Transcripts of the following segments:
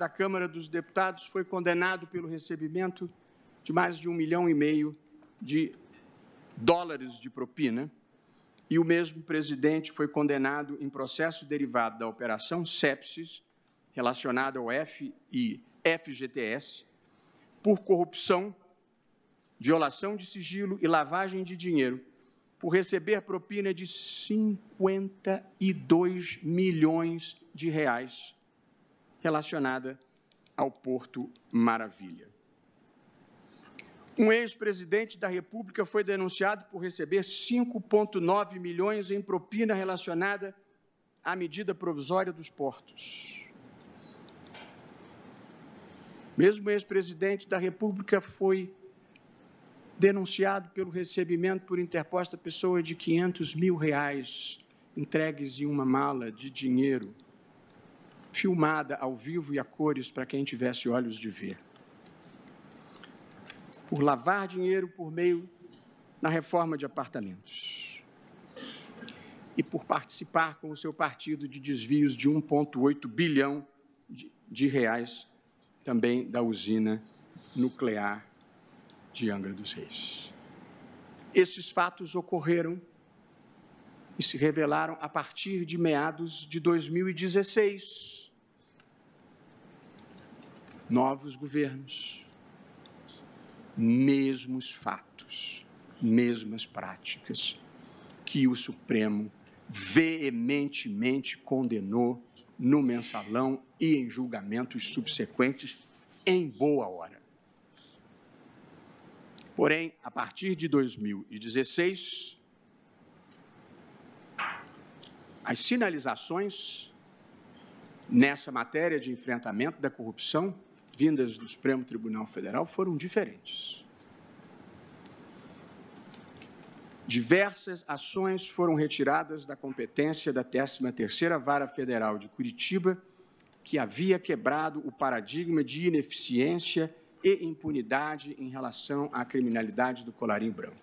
da Câmara dos Deputados foi condenado pelo recebimento de mais de US$1,5 milhão de propina, e o mesmo presidente foi condenado em processo derivado da Operação Sepsis, relacionada ao FGTS, por corrupção, violação de sigilo e lavagem de dinheiro, por receber propina de R$52 milhões relacionada ao Porto Maravilha. Um ex-presidente da República foi denunciado por receber 5,9 milhões em propina relacionada à medida provisória dos portos. Mesmo o ex-presidente da República foi denunciado pelo recebimento por interposta pessoa de R$500 mil entregues em uma mala de dinheiro, filmada ao vivo e a cores para quem tivesse olhos de ver, por lavar dinheiro por meio na reforma de apartamentos e por participar com o seu partido de desvios de R$1,8 bilhão também da usina nuclear de Angra dos Reis. Esses fatos ocorreram e se revelaram a partir de meados de 2016. Novos governos, mesmos fatos, mesmas práticas que o Supremo veementemente condenou no mensalão e em julgamentos subsequentes em boa hora. Porém, a partir de 2016, as sinalizações nessa matéria de enfrentamento da corrupção vindas do Supremo Tribunal Federal foram diferentes. Diversas ações foram retiradas da competência da 13ª Vara Federal de Curitiba, que havia quebrado o paradigma de ineficiência e impunidade em relação à criminalidade do colarinho branco.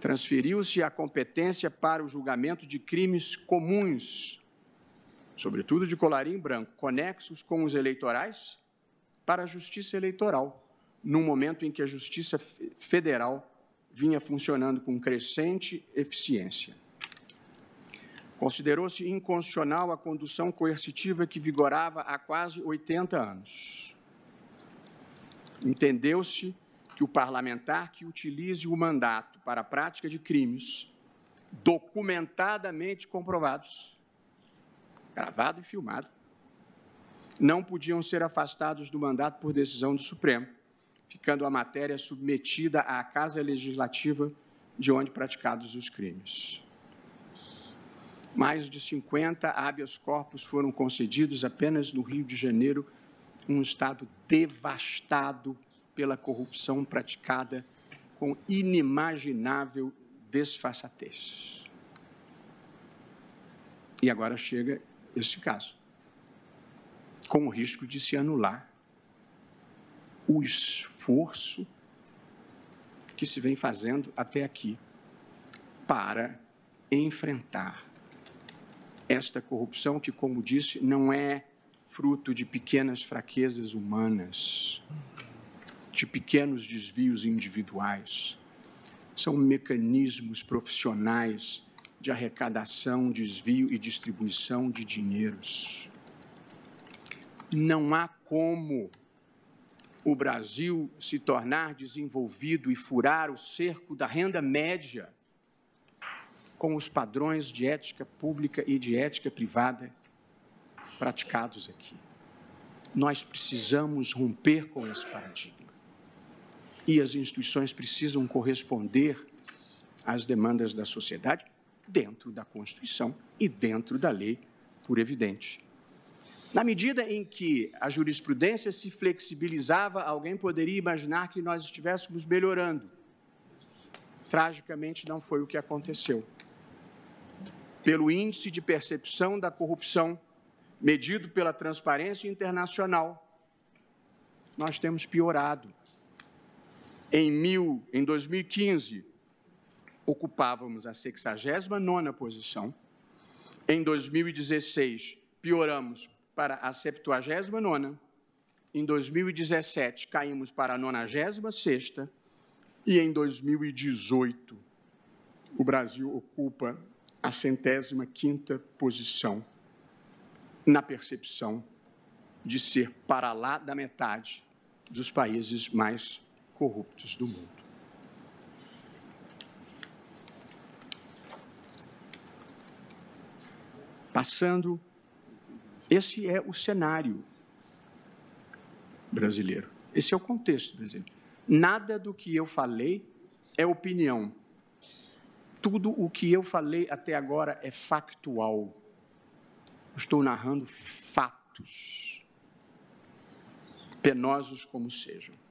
Transferiu-se a competência para o julgamento de crimes comuns, sobretudo de colarinho branco, conexos com os eleitorais, para a Justiça Eleitoral, num momento em que a Justiça Federal vinha funcionando com crescente eficiência. Considerou-se inconstitucional a condução coercitiva que vigorava há quase 80 anos. Entendeu-se que o parlamentar que utilize o mandato para a prática de crimes documentadamente comprovados, gravado e filmado, não podiam ser afastados do mandato por decisão do Supremo, ficando a matéria submetida à Casa Legislativa de onde praticados os crimes. Mais de 50 habeas corpus foram concedidos apenas no Rio de Janeiro, um estado devastado pela corrupção praticada com inimaginável desfaçatez. E agora chega este caso, com o risco de se anular o esforço que se vem fazendo até aqui para enfrentar esta corrupção que, como disse, não é fruto de pequenas fraquezas humanas, de pequenos desvios individuais. São mecanismos profissionais de arrecadação, desvio e distribuição de dinheiros. Não há como o Brasil se tornar desenvolvido e furar o cerco da renda média com os padrões de ética pública e de ética privada praticados aqui. Nós precisamos romper com esse paradigma e as instituições precisam corresponder às demandas da sociedade, dentro da Constituição e dentro da lei, por evidente. Na medida em que a jurisprudência se flexibilizava, alguém poderia imaginar que nós estivéssemos melhorando. Tragicamente, não foi o que aconteceu. Pelo índice de percepção da corrupção, medido pela Transparência Internacional, nós temos piorado. Em 2015, ocupávamos a 69ª posição. Em 2016, pioramos para a 79ª, em 2017 caímos para a 96ª e em 2018 o Brasil ocupa a 105ª posição na percepção de ser para lá da metade dos países mais corruptos do mundo. Passando, esse é o cenário brasileiro, esse é o contexto brasileiro. Nada do que eu falei é opinião. Tudo o que eu falei até agora é factual. Estou narrando fatos, penosos como sejam.